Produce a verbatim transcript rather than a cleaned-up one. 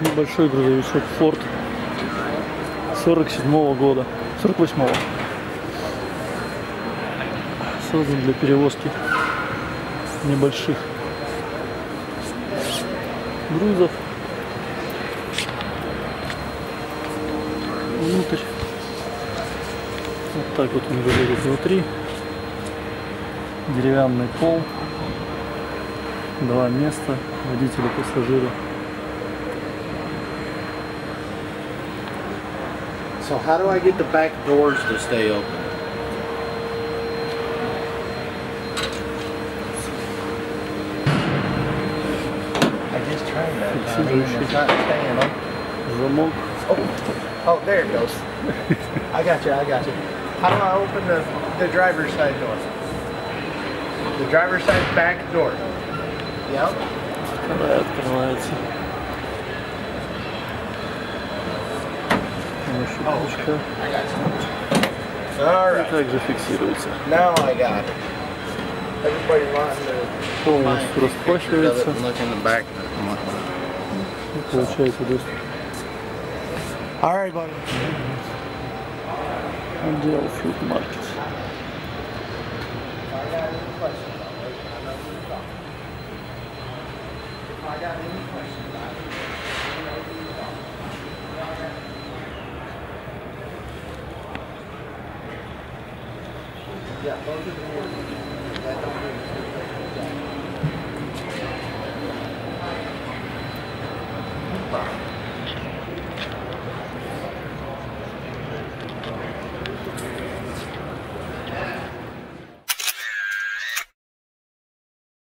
Небольшой грузовичок Ford сорок седьмого года, сорок восьмого. Создан для перевозки небольших грузов. Внутрь. Вот так вот он выглядит внутри. Деревянный пол. Два места, водитель и пассажиры. So how do I get the back doors to stay open? I just tried that. I mean, it's not staying open. Oh, oh, there it goes. I got you. I got you. How do I open the the driver's side door? The driver's side back door. Yep. Открывается. Ручка. И также фиксируется. Полностью расплачивается. И получается доступ. Отдел Food Market. Yeah, those are the ones that don't do it.